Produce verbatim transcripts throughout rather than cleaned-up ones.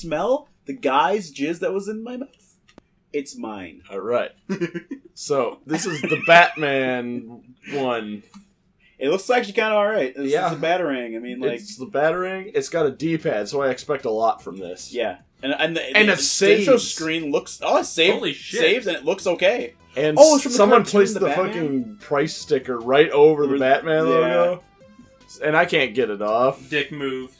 smell the guy's jizz that was in my mouth? It's mine. All right. So this is the Batman one. It looks actually kind of all right. It's, yeah. It's a Batarang. I mean, like... It's the Batarang. It's got a D-pad, so I expect a lot from this. Yeah. And and the, and the, it the saves. Screen looks... Oh, it saved, Holy shit. Saves, and it looks okay. And oh, someone placed the, the fucking price sticker right over or the Batman logo. Yeah. And I can't get it off. Dick move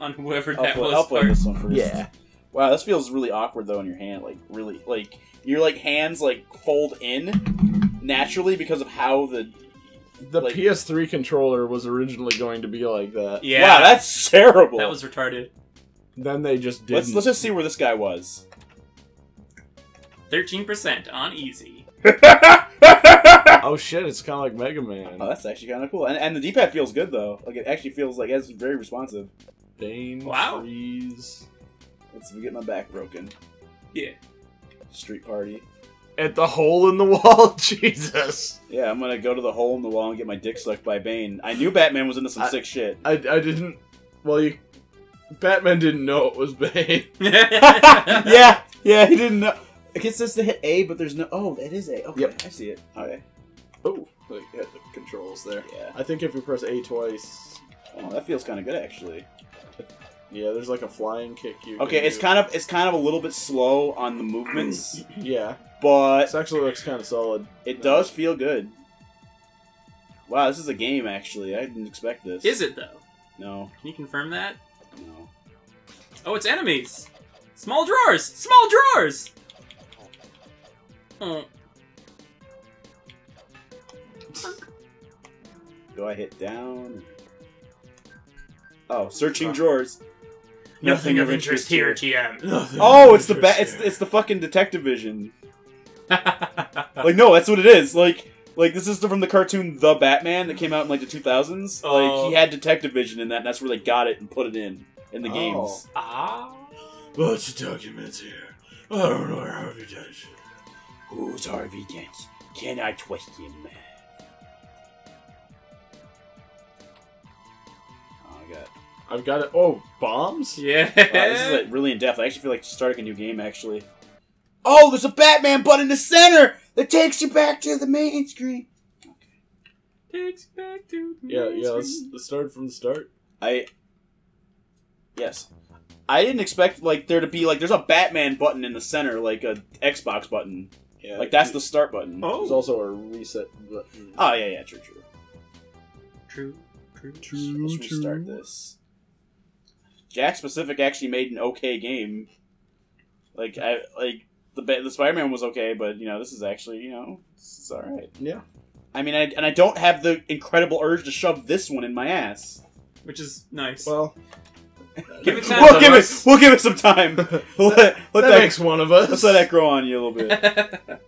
on whoever that I'll was. I'll play this one first. Yeah. Wow, this feels really awkward, though, in your hand. Like, really... Like, your, like, hands, like, fold in naturally because of how the... The like, P S three controller was originally going to be like that. Yeah. Wow, that's terrible. That was retarded. Then they just didn't. Let's, let's just see where this guy was. thirteen percent on easy. Oh shit, it's kind of like Mega Man. Oh, that's actually kind of cool. And, and the D-pad feels good, though. Like, it actually feels like it's very responsive. Bane, wow. Freeze. Let's get my back broken. Yeah. Street Party. At the hole in the wall, Jesus. Yeah, I'm gonna go to the hole in the wall and get my dick sucked by Bane. I knew Batman was into some I, sick shit. I, I didn't... Well, you, Batman didn't know it was Bane. Yeah, yeah, he didn't know. I guess that's the hit A, but there's no... Oh, that is A. Okay, yep. I see it. Okay. Oh, look at the controls there. Yeah. I think if we press A twice... Oh, that feels kind of good, actually. Yeah, there's like a flying kick you Okay, it's do. kind of it's kind of a little bit slow on the movements. Yeah. But this actually looks kind of solid. It does feel good. Wow, this is a game actually. I didn't expect this. Is it though? No. Can you confirm that? No. Oh, it's enemies. Small drawers. Small drawers. Oh. Do I hit down? Oh, searching drawers. Nothing, Nothing of interest, interest here, T M. Nothing oh, it's the ba it's it's the fucking detective vision. Like no, that's what it is. Like like this is from the cartoon The Batman that came out in like the two thousands. Oh. Like he had detective vision in that, and that's where they got it and put it in in the oh. games. Ah. Lots of documents here. I don't know where Harvey Dent. Who's Harvey Dent? Can I twist him? Oh, I got it. I've got it. Oh, bombs? Yeah. Wow, this is like really in depth. I actually feel like starting a new game, actually. Oh, there's a Batman button in the center that takes you back to the main screen. Okay. Takes you back to the yeah, main yeah, screen. Yeah, yeah, let's, let's start from the start. I. Yes. I didn't expect, like, there to be, like, there's a Batman button in the center, like a Xbox button. Yeah. Like, that's the start button. Oh. There's also a reset button. Oh, yeah, yeah, true, true. True, true, true. So let's restart true. this. Jack Pacific actually made an okay game. Like I like the the Spider-Man was okay, but you know this is actually you know this is all right. Yeah. I mean, I, and I don't have the incredible urge to shove this one in my ass, which is nice. Well, give it time. We'll give us. it. We'll give it some time. let, that, let that, that makes one of us. Let's let that grow on you a little bit.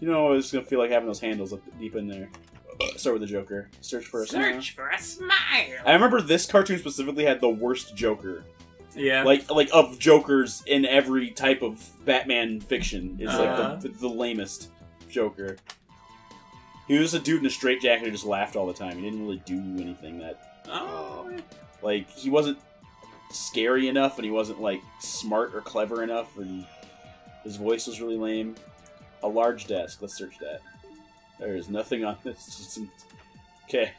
You know, it's gonna feel like having those handles up deep in there. Start with the Joker. Search for a smile. Search for a smile. I remember this cartoon specifically had the worst Joker. Yeah. Like, like of Jokers in every type of Batman fiction. It's uh -huh. like the, the, the lamest Joker. He was a dude in a straitjacket who just laughed all the time. He didn't really do anything that... Oh. Uh, like, he wasn't scary enough, and he wasn't, like, smart or clever enough, and his voice was really lame. A large desk. Let's search that. There is nothing on this. Okay.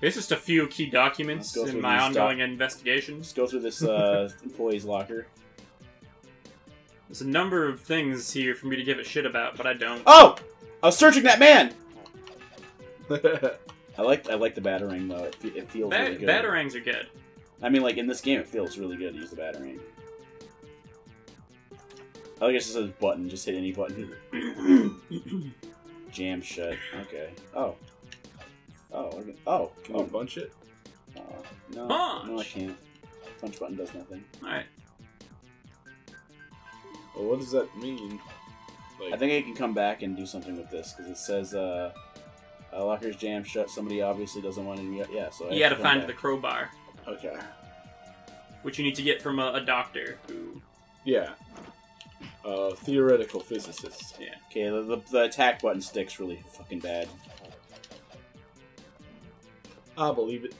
There's just a few key documents in my ongoing investigation. Let's go through this uh, employee's locker. There's a number of things here for me to give a shit about, but I don't. Oh! I was searching that man! I like I like the Batarang, though. It, fe it feels ba really good. Batarangs are good. I mean, like, in this game, it feels really good to use the Batarang. I guess it says button. Just hit any button. Jam shut. Okay. Oh. Oh. Oh. Can oh. you punch it? Uh, no. Punch. No, I can't. Punch button does nothing. Alright. Well, what does that mean? Like, I think I can come back and do something with this, because it says, uh, uh, locker's jam shut. Somebody obviously doesn't want to... Yeah, so I You gotta to find back. the crowbar. Okay. Which you need to get from a, a doctor who... Yeah. Uh, theoretical physicist. Yeah. Okay, the, the, the attack button sticks really fucking bad. I believe it.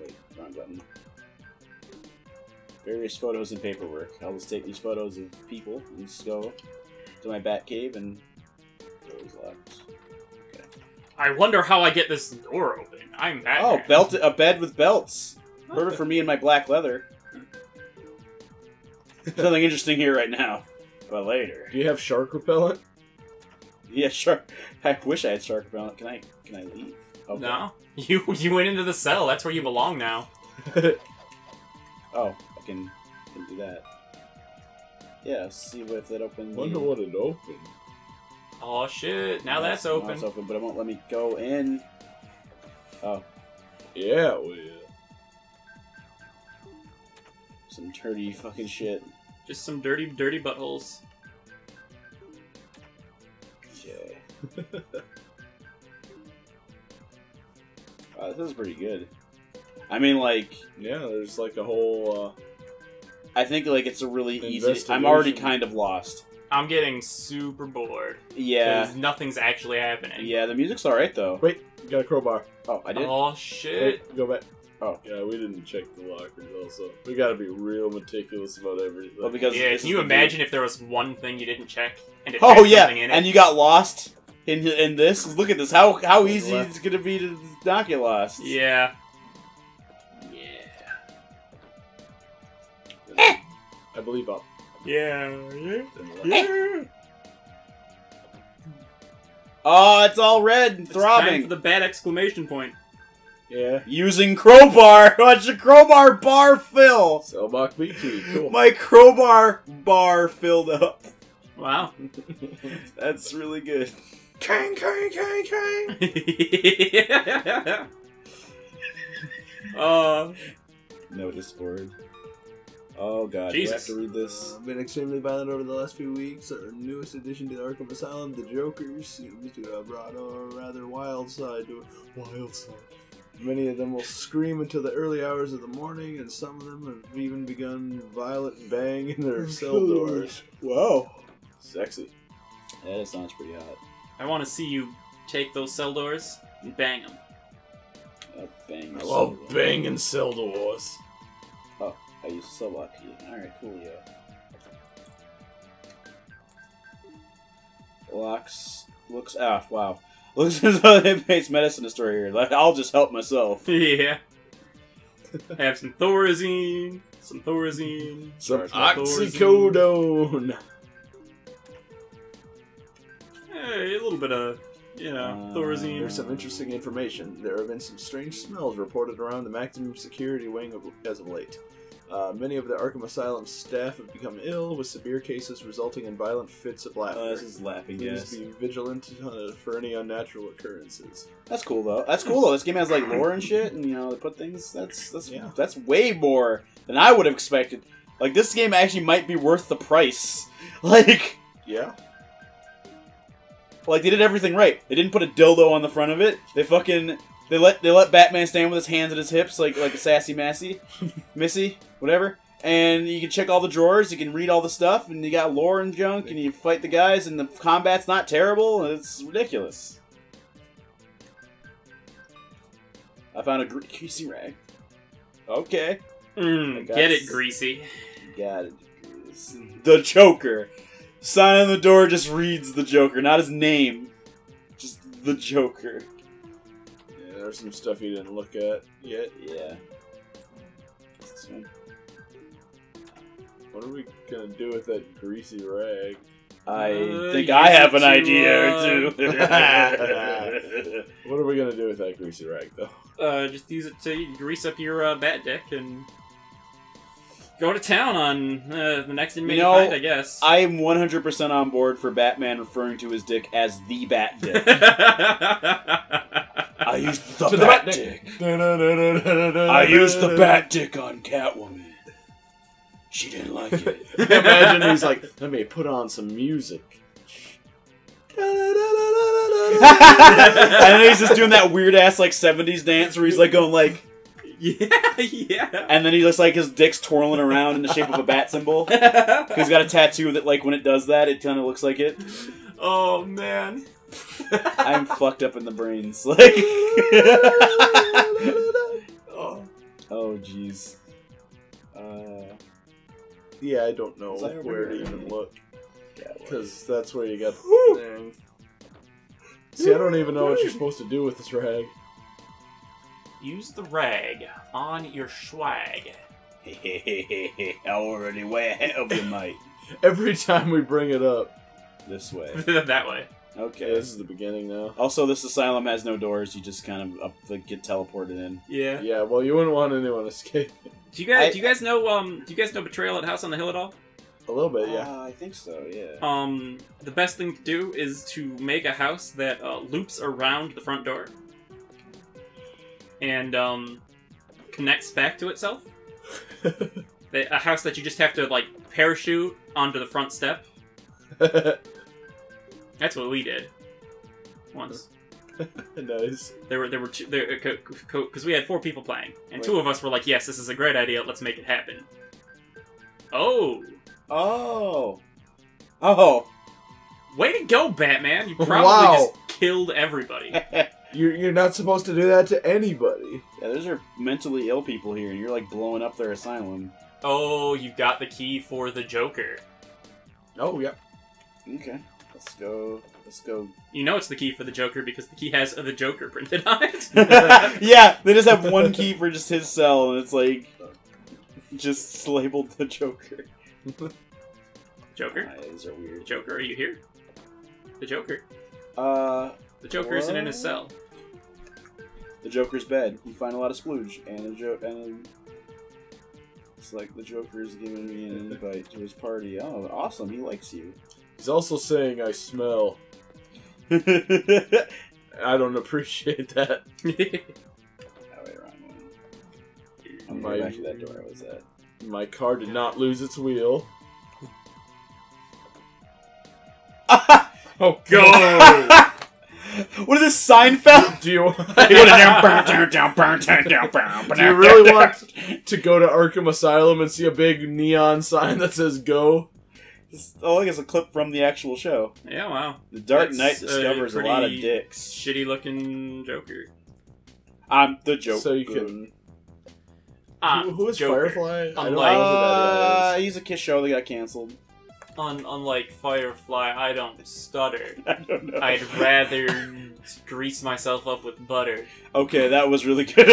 Wait, wrong button. various photos and paperwork. I'll just take these photos of people and just go to my bat cave and doors locked. Okay. I wonder how I get this door open. I'm Batman. Oh, belt a bed with belts. Not Murder the... for me and my black leather. Nothing interesting here right now, but later. Do you have shark repellent? Yeah, shark. I wish I had shark repellent. Can I? Can I leave? Okay. No, you you went into the cell. That's where you belong now. Oh, I can, can do that. Yeah, see if that opens. Wonder what it opened. Oh shit! Now no, that's open. Now it's open, but it won't let me go in. Oh. Yeah, well, yeah. Some dirty fucking shit. Just some dirty, dirty buttholes. Okay. Wow, this is pretty good. I mean, like... Yeah, there's like a whole... Uh, I think like it's a really easy... I'm already kind of lost. I'm getting super bored. Yeah. Because nothing's actually happening. Yeah, the music's alright though. Wait, you got a crowbar. Oh, I did? Oh, shit. Wait, go back. Oh. Yeah, we didn't check the lockers also. We gotta be real meticulous about everything. Well, because yeah, can you imagine if there was one thing you didn't check and it oh, yeah, something in it? And you got lost in in this? Look at this. How how easy left. It's gonna be to not get lost. Yeah. Yeah. I believe up. Yeah. Yeah. Yeah. Oh, it's all red and it's throbbing. Time for the bad exclamation point. Yeah. Using crowbar. Watch the crowbar bar fill. Cellbach B T. Cool. My crowbar bar filled up. Wow. That's really good. Kang, kang, kang, kang. Yeah. Uh, notice board. Oh god, Jesus. Do I have to read this? I've been extremely violent over the last few weeks. Our newest addition to the Arkham Asylum, the Joker, seems to have brought a rather wild side to it. Wild side. Many of them will scream until the early hours of the morning, and some of them have even begun violent banging their cell doors. Whoa. Sexy. That sounds pretty hot. I want to see you take those cell doors and bang them. I, bang I love banging cell doors. Oh, I used cell block key. Alright, cool, yeah. Locks. Looks off. Oh, wow. Looks as though they made medicine store here. I'll just help myself. Yeah. I have some Thorazine, some Thorazine, some Oxycodone. Hey, a little bit of, you know, uh, Thorazine. There's some interesting information. There have been some strange smells reported around the maximum security wing as of late. Uh, many of the Arkham Asylum staff have become ill, with severe cases resulting in violent fits of laughter. Oh, this is laughing, yes. Please be vigilant uh, for any unnatural occurrences. That's cool, though. That's cool, though. This game has, like, lore and shit, and, you know, they put things... That's that's yeah. that's way more than I would have expected. Like, this game actually might be worth the price. Like... Yeah. Like, they did everything right. They didn't put a dildo on the front of it. They fucking... They let they let Batman stand with his hands at his hips like like a sassy Massey, Missy, whatever. And you can check all the drawers, you can read all the stuff, and you got lore and junk, and you fight the guys, and the combat's not terrible. And it's ridiculous. I found a gre greasy rag. Okay, mm, get it, greasy. Got it. The Joker. Sign on the door just reads the Joker, not his name, just the Joker. There's some stuff you didn't look at yet. Yeah. What's this one? What are we gonna do with that greasy rag? I uh, think I have an idea or two. What are we gonna do with that greasy rag, though? Uh, just use it to grease up your uh, bat deck and go to town on uh, the next inmate you know, fight, I guess. I am one hundred percent on board for Batman referring to his dick as the bat dick. I used the bat, the bat dick. dick. I used the bat dick on Catwoman. She didn't like it. Imagine he's like, let me put on some music. And then he's just doing that weird ass like seventies dance where he's like going like, yeah, yeah. And then he looks like his dick's twirling around in the shape of a bat symbol. He's got a tattoo that like when it does that, it kind of looks like it. Oh man. I'm fucked up in the brains. Like, oh, jeez. Oh, uh, yeah, I don't know where to even look. Yeah, because that's where you got the thing. See, I don't even know what you're supposed to do with this rag. Use the rag on your swag. I already way ahead of you, mate. Every time we bring it up. This way. That way. Okay. Yeah, this is the beginning now. Also, this asylum has no doors. You just kind of up, like, get teleported in. Yeah. Yeah. Well, you wouldn't want anyone escaping. Do you guys? I, do you guys know? Um. Do you guys know Betrayal at House on the Hill at all? A little bit, yeah. Uh, I think so, yeah. Um, the best thing to do is to make a house that uh, loops around the front door and um, connects back to itself. A house that you just have to, like, parachute onto the front step. That's what we did once. Nice. There were there were two there because we had four people playing, and Wait. two of us were like, "Yes, this is a great idea. Let's make it happen." Oh. Oh. Oh. Way to go, Batman. You probably wow. just killed everybody. you're, you're not supposed to do that to anybody. Yeah, those are mentally ill people here, and you're like blowing up their asylum. Oh, you've got the key for the Joker. Oh, yeah. Okay. Let's go. Let's go. You know it's the key for the Joker because the key has the Joker printed on it. Yeah, they just have one key for just his cell, and it's like... just labeled the Joker. Joker? Eyes are weird. Joker, are you here? The Joker. Uh. The Joker what? isn't in his cell. The Joker's bed. You find a lot of splooge, and the jo and it's like the Joker is giving me an invite to his party. Oh, awesome! He likes you. He's also saying I smell. I don't appreciate that. My, back to that door I was at. My car did not lose its wheel. Oh, God! What is this, Seinfeld? Do you, do you really want to go to Arkham Asylum and see a big neon sign that says go? It's, oh, look, it's a clip from the actual show. Yeah, wow. The Dark Knight discovers a, a lot of dicks. Shitty-looking Joker. I'm the Joker. So you can... Ah, who, who is Joker. Firefly? Unlike, I don't know who that is. Uh, he's a kiss show that got canceled. Un unlike Firefly, I don't stutter. I don't know. I'd rather grease myself up with butter. Okay, that was really good.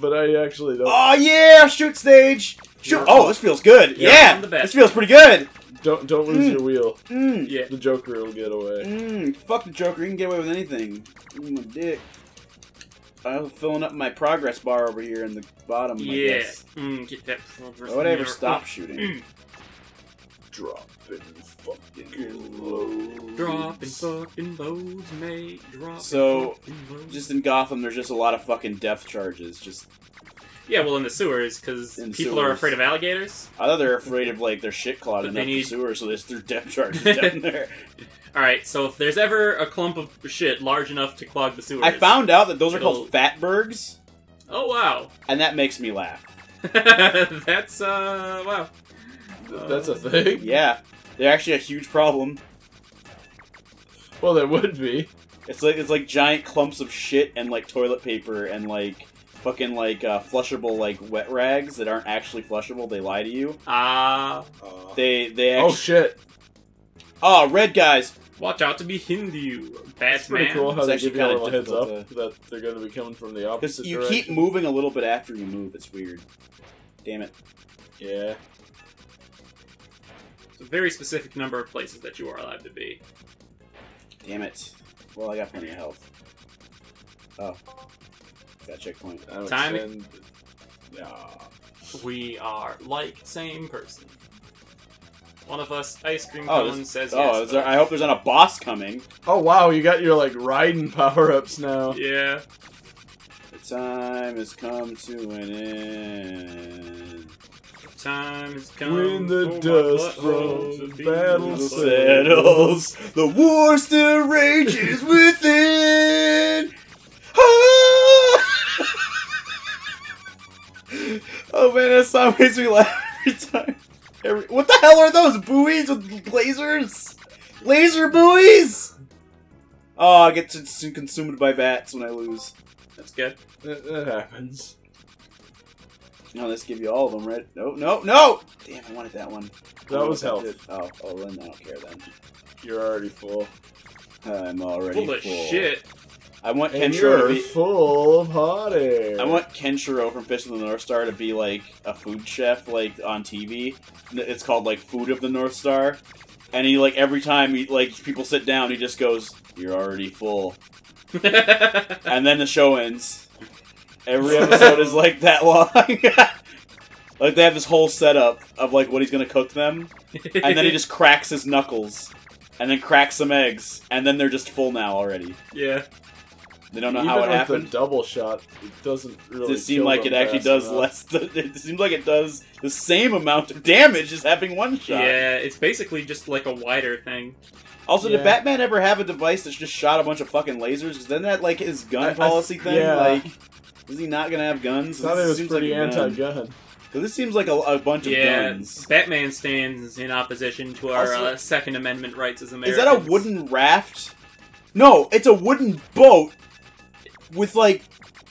But I actually don't. Oh yeah, shoot stage. Shoot. Oh, this feels good. Yeah, yeah. The best. This feels pretty good. Don't don't lose mm. your wheel. Mm. Yeah, the Joker will get away. Mm. Fuck the Joker. He can get away with anything. Mm, my dick. I'm filling up my progress bar over here in the bottom. Yeah, I guess. Mm, get that progress. Why would I ever stop shooting? Mm. Dropping fucking loads. Dropping fucking loads, mate. Dropping so, loads. Just in Gotham, there's just a lot of fucking death charges. Just yeah, well, in the sewers, because people sewers. are afraid of alligators. I thought they're afraid of like their shit clogging up need... the sewers, so they just threw death charges down there. All right, so if there's ever a clump of shit large enough to clog the sewers... I found out that those it'll... are called fatbergs. Oh, wow. And that makes me laugh. That's, uh, wow. Uh, That's a thing? Yeah. They're actually a huge problem. Well, they would be. It's like, it's like giant clumps of shit and, like, toilet paper and, like, fucking, like, uh, flushable, like, wet rags that aren't actually flushable. They lie to you. Ah. Uh, they, they actually... Oh, shit. Oh, red guys. Watch out to be Hindu, Batman. It's pretty cool how they give you a little heads up to... that they're going to be coming from the opposite you direction. You keep moving a little bit after you move. It's weird. Damn it. Yeah. It's a very specific number of places that you are allowed to be. Damn it. Well, I got plenty of health. Oh. Got a checkpoint. I Time. Send... Oh. We are like same person. One of us, ice cream oh, cone, says yes. Oh, is there, I hope there's not a boss coming. Oh, wow, you got your, like, riding power-ups now. Yeah. The time has come to an end. The time has come When the oh dust rolls and battle settles, the war still rages within. Oh! Oh, man, that song makes me laugh every time. Every, what the hell are those buoys with lasers? Laser buoys! Oh, I get consumed by bats when I lose. That's good. That, that happens. Now let's give you all of them, right? No, no, no! Damn, I wanted that one. That was health. Oh, oh, then I don't care then. You're already full. I'm already full. Full of shit. I want and Kenshiro you're to be full of hot air. I want Kenshiro from Fish of the North Star to be like a food chef, like on T V. It's called like Food of the North Star, and he like every time he like people sit down, he just goes, "You're already full," and then the show ends. Every episode is like that long. Like they have this whole setup of like what he's gonna cook them, and then he just cracks his knuckles, and then cracks some eggs, and then they're just full now already. Yeah. They don't know Even how it with happened. The double shot, it doesn't really. It seems like it actually does enough. less. It seems like it does the same amount of damage as having one shot. Yeah, it's basically just like a wider thing. Also, yeah. Did Batman ever have a device that's just shot a bunch of fucking lasers? Because then that like his gun I, policy I, thing. Yeah. Like, is he not gonna have guns? I thought it was seems pretty like anti-gun. Because this seems like a, a bunch of yeah, guns. Batman stands in opposition to our also, uh, Second Amendment rights as Americans. Is that a wooden raft? No, it's a wooden boat. With, like,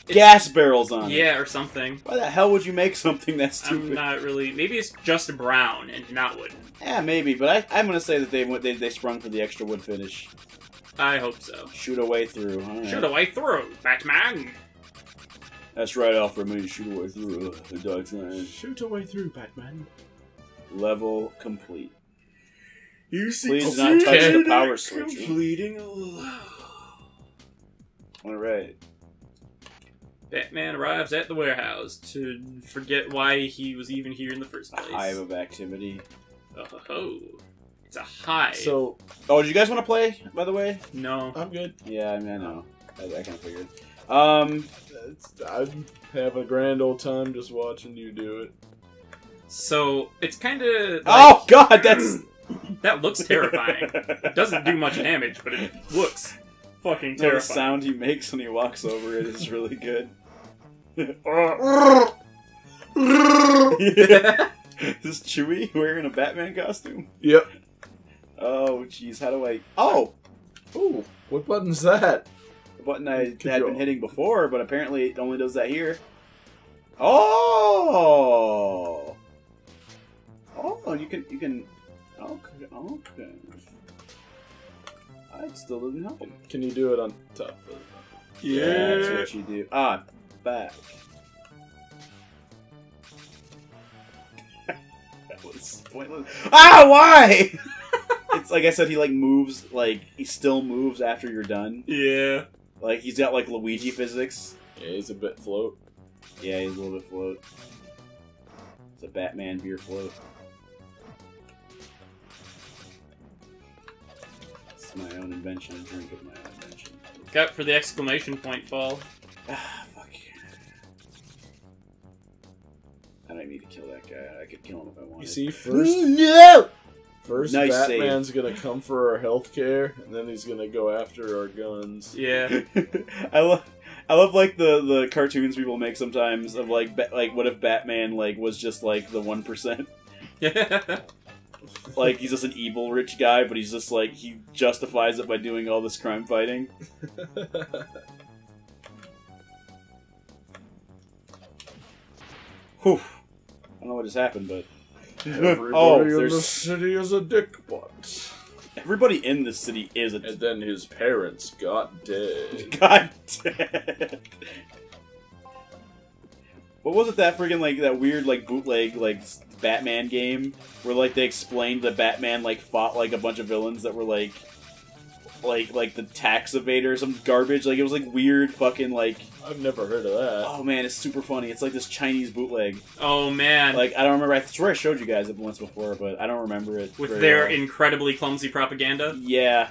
it's, gas barrels on yeah, it. Yeah, or something. Why the hell would you make something that's stupid? I'm not really... Maybe it's just brown and not wood. Yeah, maybe, but I, I'm going to say that they, they they sprung for the extra wood finish. I hope so. Shoot a way through. All right. Shoot a way through, Batman! That's right, Alfred. I mean, shoot a way through. Uh, shoot a way through, Batman. Level complete. You see Please do not touch the power switch. Completing a level. All right. Batman arrives at the warehouse to forget why he was even here in the first place. A hive of activity. Oh, ho, ho. It's a hive. So, oh, do you guys want to play? By the way, no, I'm good. Yeah, I mean, I know. I, I kind of figured. Um, it's, I have a grand old time just watching you do it. So it's kind of. Like, oh God, that's that looks terrifying. It doesn't do much damage, but it looks. Fucking terrifying. No, the sound he makes when he walks over it is really good. Yeah. Is this Chewie wearing a Batman costume? Yep. Oh, jeez, how do I... Oh! Ooh. What button's that? The button I had been hitting before, but apparently it only does that here. Oh! Oh, you can... You can... Okay, okay. It still doesn't help him. Can you do it on top? Yeah. Yeah, that's what you do. Ah, back. That was pointless. Ah, why? It's like I said, he like moves, like he still moves after you're done. Yeah. Like he's got like Luigi physics. Yeah, he's a bit float. Yeah, he's a little bit float. It's a Batman beer float. My own invention, a drink of my own invention. Got for the exclamation point fall. Ah, fuck. I don't need to kill that guy. I could kill him if I wanted. You see, first, no! first nice Batman's save. gonna come for our health care, and then he's gonna go after our guns. Yeah. I love, I love like the the cartoons people make sometimes of like like what if Batman like was just like the one percent. Yeah. Like, he's just an evil rich guy, but he's just like, he justifies it by doing all this crime fighting. Whew. I don't know what just happened, but... Everybody oh, in the city is a dickbot. Everybody in the city is a dickbot. And then his parents got dead. Got dead. What was it that freaking, like, that weird, like, bootleg, like... Batman game where like they explained that Batman like fought like a bunch of villains that were like like like the tax evader or some garbage. Like it was like weird fucking like I've never heard of that. Oh man, it's super funny. It's like this Chinese bootleg. Oh man. Like I don't remember, I swear I showed you guys it once before, but I don't remember it. With their well. incredibly clumsy propaganda? Yeah.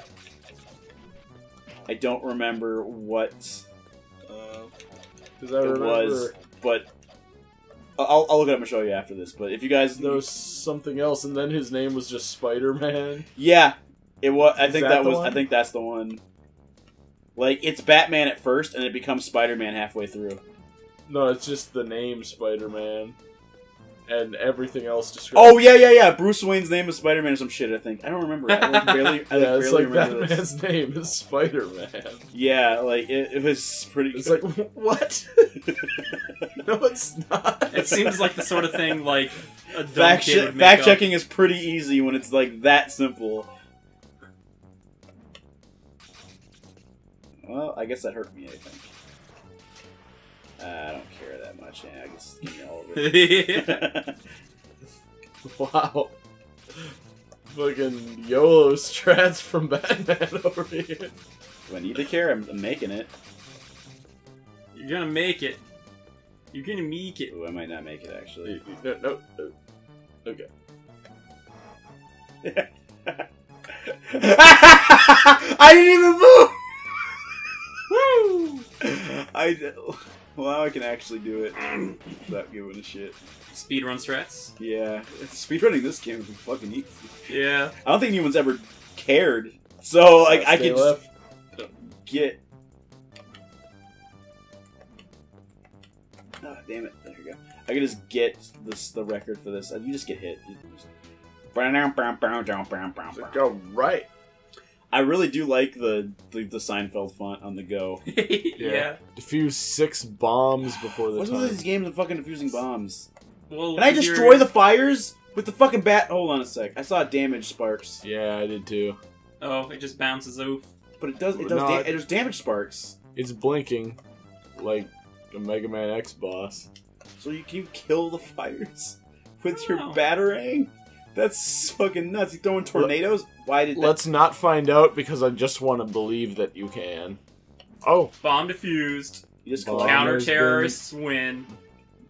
I don't remember what uh, it remember... was, but I'll, I'll look it up and show you after this, but if you guys... There was something else, and then his name was just Spiderman. Yeah, it was. I Is think that, that was. One? I think that's the one. Like it's Batman at first, and it becomes Spiderman halfway through. No, it's just the name Spiderman. and everything else described. Oh yeah, yeah, yeah. Bruce Wayne's name is Spiderman or some shit. I think I don't remember. I like, barely. I, like, yeah, it's barely like Batman's this. name is Spiderman. Yeah, like it, it was pretty. It's good. Like what? No, it's not. It seems like the sort of thing like a fact, kid would make fact up. checking is pretty easy when it's like that simple. Well, I guess that hurt me. I think. Uh, I don't care that much. Yeah, I guess give me all of it. Wow. Fucking YOLO strats from Batman over here. Do I need to care? I'm, I'm making it. You're gonna make it. You're gonna make it. Ooh, I might not make it, actually. No, no. no. Okay. I didn't even move! Woo! I did. Well, now I can actually do it without giving a shit. Speedrun strats? Yeah. Speedrunning this game would be fucking easy. Yeah. I don't think anyone's ever cared. So, like, I can just get... Ah, damn it. There we go. I can just get this the record for this. You just get hit. You just... Go right. I really do like the, the the Seinfeld font on the go. Yeah. Yeah. Diffuse six bombs before the What's time. What's with these games of fucking diffusing bombs? Well, Can I destroy you're... the fires with the fucking bat? Hold on a sec. I saw damage sparks. Yeah, I did too. Oh, it just bounces off. But it does. It does. No, da it does damage sparks. It's blinking, like a Mega Man X boss. So you can kill the fires with your know. batarang. That's fucking nuts. You're throwing tornadoes? Why did that... Let's not find out because I just want to believe that you can. Oh. Bomb diffused. Counter terrorists been... win.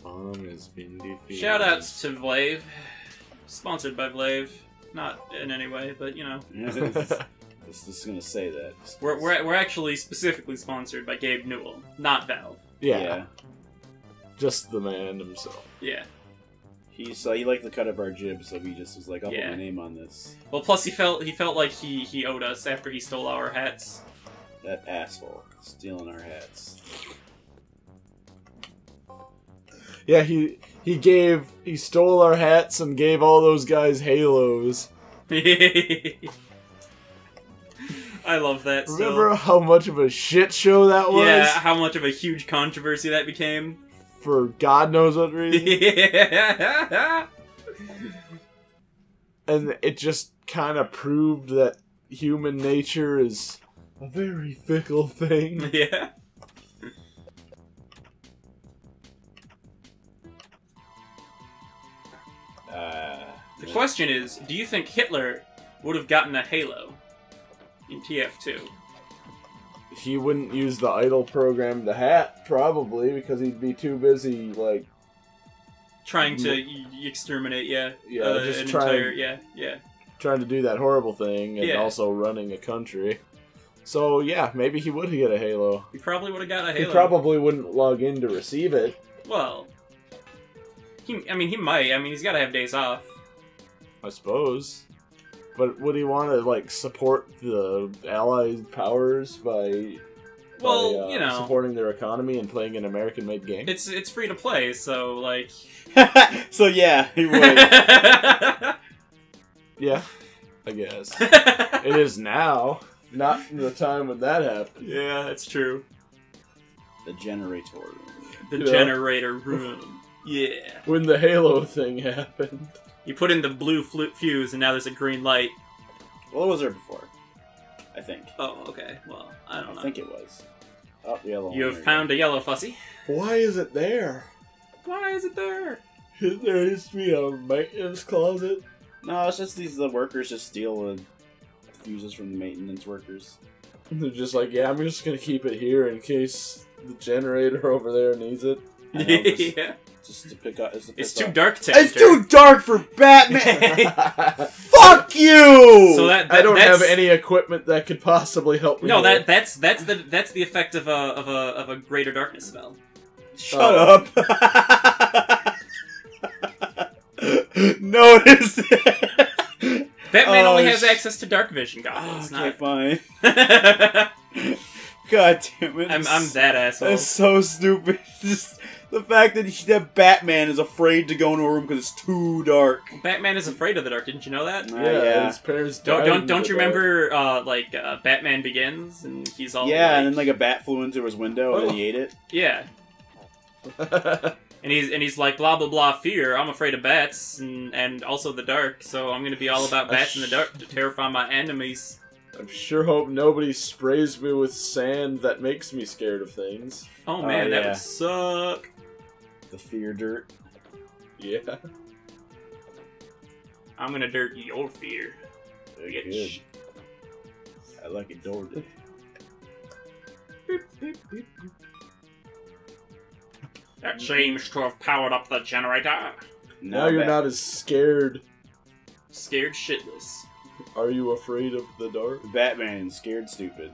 Bomb has been defused. Shoutouts to Vlave. Sponsored by Vlave. Not in any way, but you know. This is gonna say that. We're, we're, we're actually specifically sponsored by Gabe Newell, not Valve. Yeah. yeah. Just the man himself. Yeah. He saw he liked the cut of our jib, so he just was like, "I'll yeah. put my name on this." Well, plus he felt he felt like he he owed us after he stole our hats. That asshole stealing our hats. Yeah, he he gave he stole our hats and gave all those guys halos. I love that. Remember so. how much of a shit show that was? Yeah, how much of a huge controversy that became. For God knows what reason. Yeah. And it just kind of proved that human nature is a very fickle thing. Yeah. Uh, the question is, do you think Hitler would have gotten a halo in T F two? He wouldn't use the idle program, the hat, probably, because he'd be too busy, like... Trying to exterminate, yeah. Yeah, uh, just trying... Entire, yeah, yeah. Trying to do that horrible thing, and yeah. also running a country. So, yeah, maybe he would get a halo. He probably would have got a halo. He probably wouldn't log in to receive it. Well... He, I mean, he might. I mean, he's gotta have days off. I suppose. But would he want to, like, support the Allied powers by, well, by uh, you know, supporting their economy and playing an American-made game? It's it's free to play, so, like... So, yeah, he would. Yeah, I guess. It is now, not the time when that happened. Yeah, that's true. The generator room. The yeah. generator room. Yeah. When the Halo thing happened. You put in the blue fuse, and now there's a green light. Well, it was there before, I think. Oh, okay. Well, I don't I know. I think it was. Oh, yellow. You have found again. a yellow fussy. Why is it there? Why is it there? Shouldn't there used to be a maintenance closet? No, it's just these the workers just steal the fuses from the maintenance workers. They're just like, yeah, I'm just gonna keep it here in case the generator over there needs it. Know, just, yeah. Just to pick up. Just to pick it's up. too dark. To it's too dark for Batman. Fuck you. So that, that I don't have any equipment that could possibly help me. No, that, that's that's the that's the effect of a of a of a greater darkness spell. Shut oh. up. Notice it. Batman oh, only has access to dark vision. God, it's not fine. God damn it! I'm, I'm that asshole. That's so stupid. Just The fact that, he, that Batman is afraid to go into a room because it's too dark. Batman is afraid of the dark. Didn't you know that? Yeah, yeah. His parents died. Don't don't, don't you remember uh, like uh, Batman Begins and he's all yeah, like... and then like a bat flew into his window oh. and he ate it. Yeah. And he's and he's like blah blah blah fear. I'm afraid of bats and and also the dark. So I'm gonna be all about bats in the dark to terrify my enemies. I sure hope nobody sprays me with sand that makes me scared of things. Oh man, oh, yeah. that would suck. The fear dirt. Yeah. I'm gonna dirt your fear. Good. I like it door dirt. Beep, beep, beep, beep. That seems to have powered up the generator. Now you're not as scared. Scared shitless. Are you afraid of the dark? Batman, scared stupid.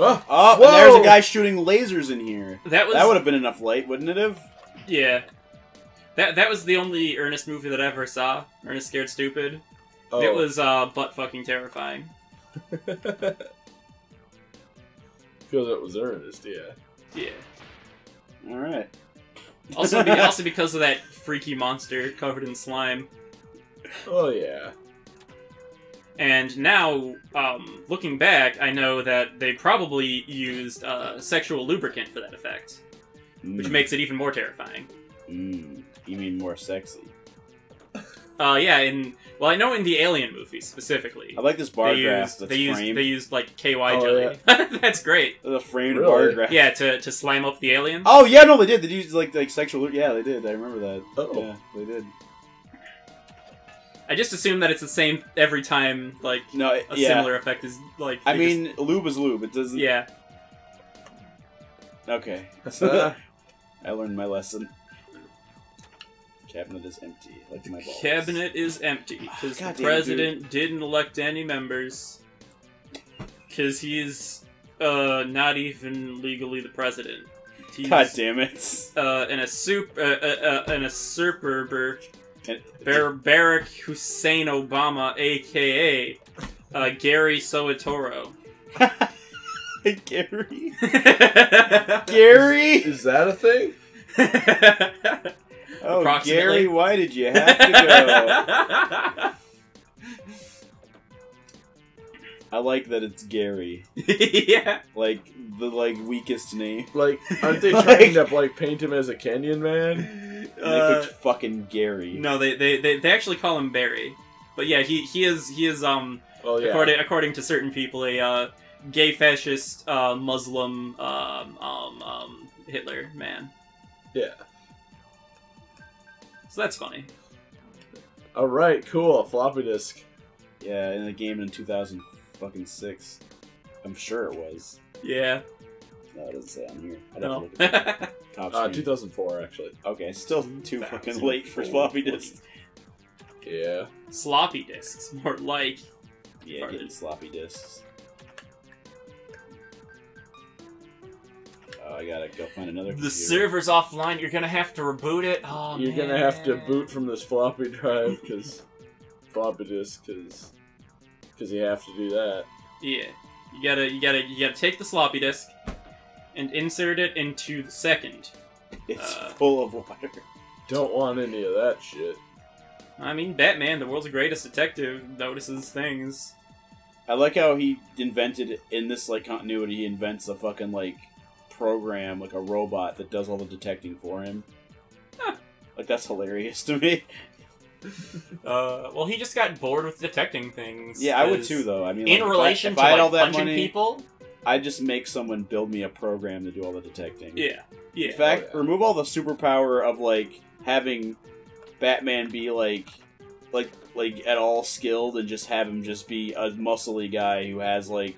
Oh, oh and there's a guy shooting lasers in here. That was, that would have been enough light, wouldn't it have? Yeah. That that was the only Ernest movie that I ever saw. Ernest Scared Stupid. Oh. It was uh, butt-fucking terrifying. Because it was Ernest, yeah. Yeah. Alright. Also, be, also because of that freaky monster covered in slime. Oh, yeah. And now, um, looking back, I know that they probably used uh, sexual lubricant for that effect. Mm. Which makes it even more terrifying. Mm. You mean more sexy? Uh, yeah, in... Well, I know in the Alien movies, specifically. I like this bar they graph used, that's they framed. Used, they used, like, K Y oh, jelly. Yeah. That's great. The framed really? bar graph. Yeah, to, to slime up the aliens. Oh, yeah, no, they did. They used, like, like sexual... Yeah, they did. I remember that. Uh-oh. Yeah, they did. I just assume that it's the same every time, like, no, it, a yeah. similar effect is, like... I mean, just... lube is lube, it doesn't... Yeah. Okay. I learned my lesson. Cabinet is empty, like my balls. Cabinet is empty, because oh, the president dude. didn't elect any members. Because he's, uh, not even legally the president. He's, God damn it. Uh, and a super... Uh, uh, uh, an usurper... Bar Barack Hussein Obama, a k a. Uh, Gary Soetoro. Gary? Gary? Is, is that a thing? Oh, Gary, why did you have to go? I like that it's Gary. Yeah. Like, the, like, weakest name. Like, aren't they trying like, to, like, paint him as a Kenyan man? And they picked uh, fucking Gary. No, they, they they they actually call him Barry, but yeah, he he is he is um well, yeah. according according to certain people a uh, gay fascist uh, Muslim um, um um Hitler man. Yeah. So that's funny. All right, cool. Floppy disk. Yeah, in the game in two thousand fucking six, I'm sure it was. Yeah. No, it doesn't say on here. I don't know. Uh, two thousand four, actually. Okay, still too fucking late for floppy disks. Yeah. Sloppy disks, more like. Yeah, farted. Getting sloppy disks. Oh, I gotta go find another computer. The server's offline, you're gonna have to reboot it? Oh, You're man. gonna have to boot from this floppy drive, because... floppy disk, because... Because you have to do that. Yeah. You gotta, you gotta, you gotta take the sloppy disk... and insert it into the second. It's uh, full of water. Don't want any of that shit. I mean, Batman, the world's greatest detective, notices things. I like how he invented, in this like continuity, he invents a fucking like program, like a robot that does all the detecting for him. Huh. Like, that's hilarious to me. Uh, well, he just got bored with detecting things. Yeah, I would too, though. I mean, in like, relation if I, if to I like, all punching that money, people... I just make someone build me a program to do all the detecting. Yeah, yeah. In fact, oh, yeah. remove all the superpower of like having Batman be like, like, like at all skilled, and just have him just be a muscly guy who has like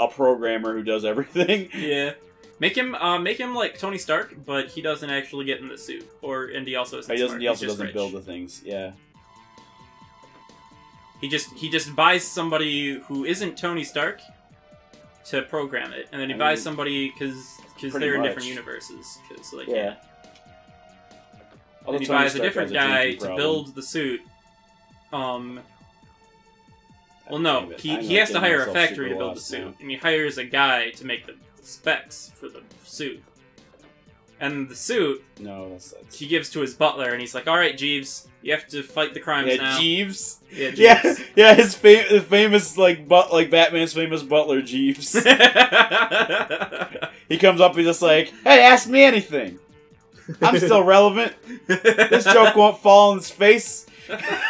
a programmer who does everything. Yeah, make him, uh, make him like Tony Stark, but he doesn't actually get in the suit, or and he also isn't he doesn't, he also doesn't rich. build the things. Yeah. He just he just buys somebody who isn't Tony Stark to program it, and then he I buys mean, somebody because because they're much. in different universes, cause, so they yeah. can't. And then he buys a different guy to build the suit. Um. Well, no, he he has to hire a factory to build the suit, now. and he hires a guy to make the specs for the suit. And the suit, no, that sucks. He gives to his butler, and he's like, "All right, Jeeves, you have to fight the crimes yeah, now." Jeeves? Yeah, Jeeves. Yeah, yeah. His fam famous, like, but like Batman's famous butler, Jeeves. He comes up, he's just like, "Hey, ask me anything. I'm still relevant. This joke won't fall on his face." uh,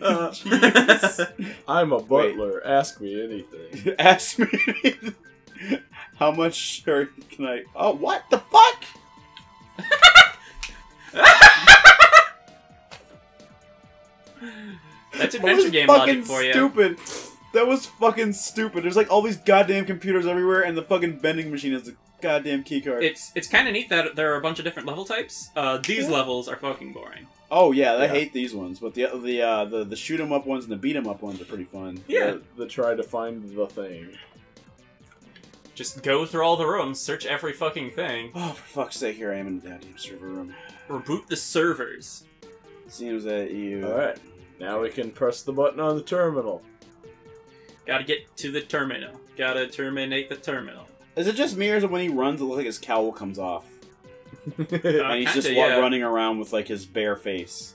uh, Jeeves. I'm a butler. Wait. Ask me anything. Ask me anything. How much shirt can I... Oh, what the fuck? That's adventure game logic for you. That was fucking stupid. That was fucking stupid. There's like all these goddamn computers everywhere, and the fucking vending machine is the goddamn keycard. It's it's kind of neat that there are a bunch of different level types. Uh, these yeah. levels are fucking boring. Oh yeah, I yeah. hate these ones, but the the uh, the the shoot 'em up ones and the beat 'em up ones are pretty fun. Yeah, the, the try to find the thing. Just go through all the rooms, search every fucking thing. Oh, for fuck's sake, here I am in the goddamn server room. Reboot the servers. Seems that you... Alright, now we can press the button on the terminal. Gotta get to the terminal. Gotta terminate the terminal. Is it just me, or is it when he runs, it looks like his cowl comes off? And he's kinda, just yeah. running around with, like, his bare face.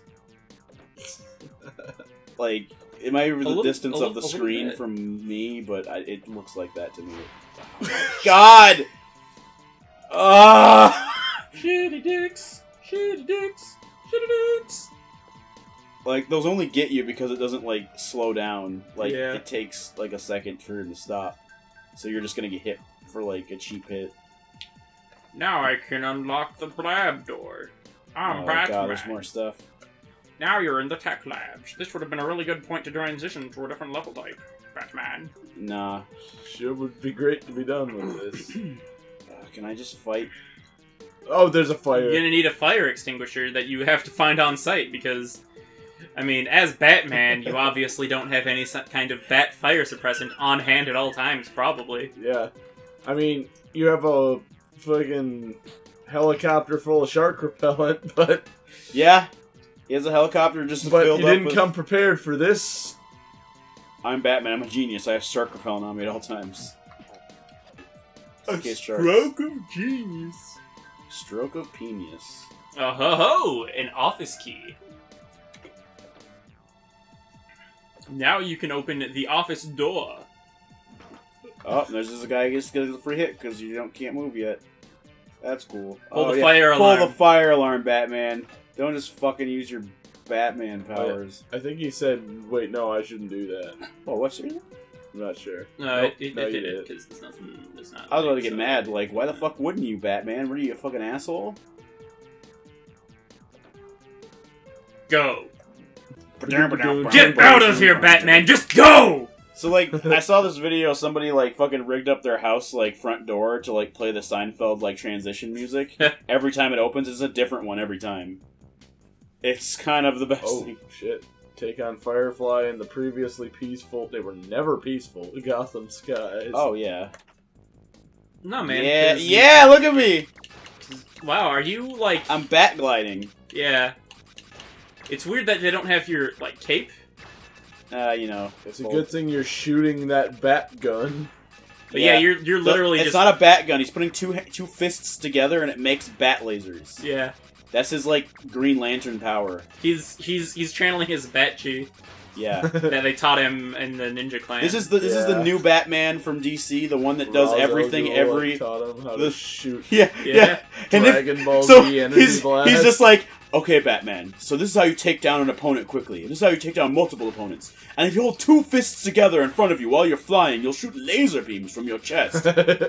Like, it might be the little, distance little, of the screen from me, but I, it looks like that to me. God! Uh Shitty dicks! Shitty dicks! Shitty dicks! Like, those only get you because it doesn't, like, slow down. Like, yeah. it takes, like, a second for him to stop. So you're just gonna get hit for, like, a cheap hit. Now I can unlock the lab door. I'm oh, Batman. God, there's more stuff. Now you're in the tech labs. This would have been a really good point to transition to a different level type. Batman. Nah. Sure would be great to be done with this. Uh, can I just fight? Oh, there's a fire. You're gonna need a fire extinguisher that you have to find on site because, I mean, as Batman, you obviously don't have any kind of bat fire suppressant on hand at all times, probably. Yeah. I mean, you have a fucking helicopter full of shark repellent, but... Yeah. He has a helicopter just but filled up But he didn't with... come prepared for this... I'm Batman, I'm a genius, I have shark repellent on me at all times. A stroke of genius. Stroke of penis. Oh ho ho! An office key. Now you can open the office door. Oh, there's just a guy who gets a free hit because you don't can't move yet. That's cool. Pull oh, the yeah. fire alarm. Pull the fire alarm, Batman. Don't just fucking use your Batman powers. I, I think he said, wait, no, I shouldn't do that. Oh, what's it? I'm not sure. No, nope, it, no it did it, because there's nothing... There's not I was about to get so mad, like, why the fuck wouldn't you, Batman? What are you, a fucking asshole? Go. Get out of here, Batman! Just go! So, like, I saw this video, somebody, like, fucking rigged up their house, like, front door to, like, play the Seinfeld, like, transition music. Every time it opens, it's a different one every time. It's kind of the best oh, thing. Oh, shit. Take on Firefly and the previously peaceful... They were never peaceful. Gotham skies. Oh, yeah. No, man. Yeah, yeah look at me! Wow, are you, like... I'm backgliding. Yeah. It's weird that they don't have your, like, cape. Uh, you know. It's bold. A good thing you're shooting that bat gun. But yeah, yeah you're you're literally it's just... It's not a bat gun. He's putting two, two fists together and it makes bat lasers. Yeah. That's his, like, Green Lantern power. He's he's he's channeling his bat chi. Yeah. That they taught him in the Ninja Clan. This is the this yeah. is the new Batman from D C, the one that does Razo everything Duel every taught him how the... to shoot. Yeah. Yeah. yeah. Dragon and if... Ball so Z energy he's, blast. He's just like, okay, Batman, so this is how you take down an opponent quickly. This is how you take down multiple opponents. And if you hold two fists together in front of you while you're flying, you'll shoot laser beams from your chest. I know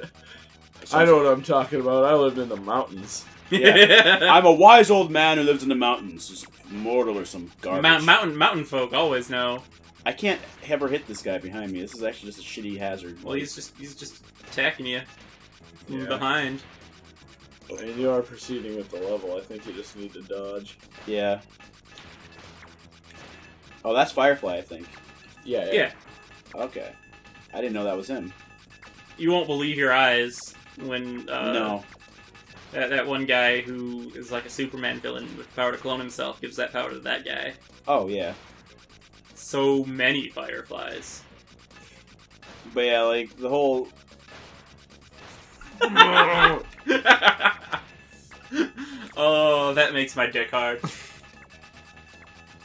like... what I'm talking about. I lived in the mountains. Yeah. I'm a wise old man who lives in the mountains. Just mortal or some garbage. Mount, mountain mountain folk always know. I can't ever hit this guy behind me. This is actually just a shitty hazard. Well, he's just he's just attacking you from yeah. behind. I mean, you are proceeding with the level. I think you just need to dodge. Yeah. Oh, that's Firefly, I think. Yeah. Yeah. yeah. Okay. I didn't know that was him. You won't believe your eyes when. Uh, no. That, that one guy who is like a Superman villain with the power to clone himself gives that power to that guy. Oh, yeah. So many Fireflies. But yeah, like, the whole... Oh, that makes my dick hard.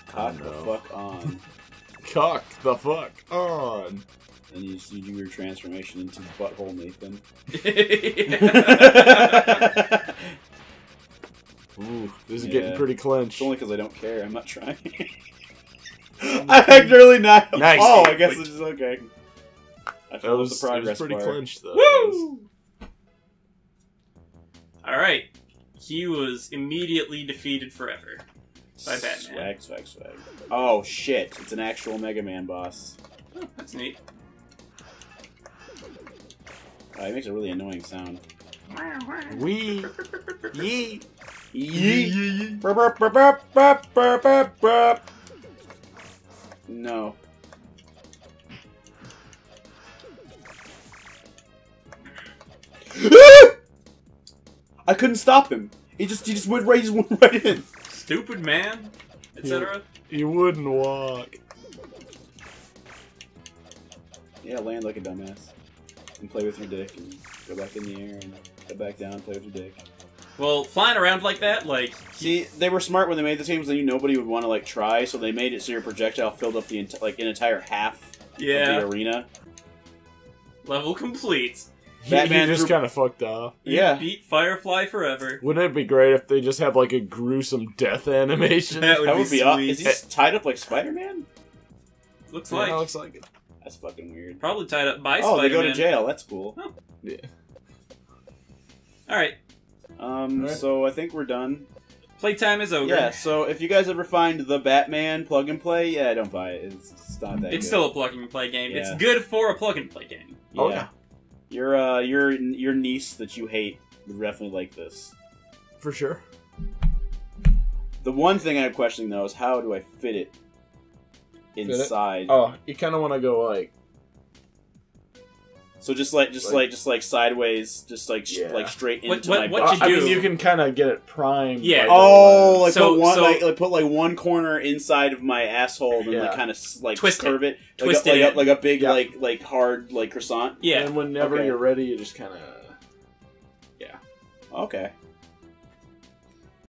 Cock oh, no. the fuck on. Cock the fuck on. And you see you do your transformation into Butthole Nathan. Ooh, this is yeah. getting pretty clenched. It's only because I don't care. I'm not trying. I act really nice. nice. Oh, I guess Wait. This is okay. I that was, the progress it was pretty part. clenched, though. Woo! Alright. He was immediately defeated forever by Batman. Swag, swag, swag. Oh, shit. It's an actual Mega Man boss. Oh, that's neat. Oh, he makes a really annoying sound. Wee! Yee! Yee! No. I couldn't stop him. He just he just went right, he just went right in. Stupid man, et cetera. He, he wouldn't walk. Yeah, land like a dumbass. And play with your dick and go back in the air and go back down and play with your dick. Well, flying around like that, like... See, they were smart when they made this game because they knew nobody would want to, like, try, so they made it so your projectile filled up the like an entire half yeah. of the arena. Level complete. Batman just kind of fucked off. Yeah. Beat Firefly forever. Wouldn't it be great if they just have, like, a gruesome death animation? That would, that would be, be awesome. Is he tied up like Spider-Man? Looks yeah, like. It looks like it. That's fucking weird. Probably tied up by Spider-Man. Oh, they go to jail. That's cool. Oh. Yeah. All right. Um, All right. So I think we're done. Playtime is over. Yeah, so if you guys ever find the Batman Plug and Play, yeah, don't buy it. It's, it's not that it's good. It's still a Plug and Play game. Yeah. It's good for a Plug and Play game. Yeah. Oh, yeah. Your, uh, your, your niece that you hate would definitely like this. For sure. The one thing I'm questioning, though, is how do I fit it inside? Fit it? Oh, you kind of want to go, like... So just like, just like, like, just like sideways, just like, yeah. like straight into what, what, my what you do? I mean, you can kind of get it primed. Yeah. Like oh, like, so, put one, so, like, like put like one corner inside of my asshole and yeah. like kind of like twist curve it, it. Like, twist a, it like, a, like a big yeah. like like hard like croissant. Yeah. And whenever okay. you're ready, you just kind of. Yeah. Okay.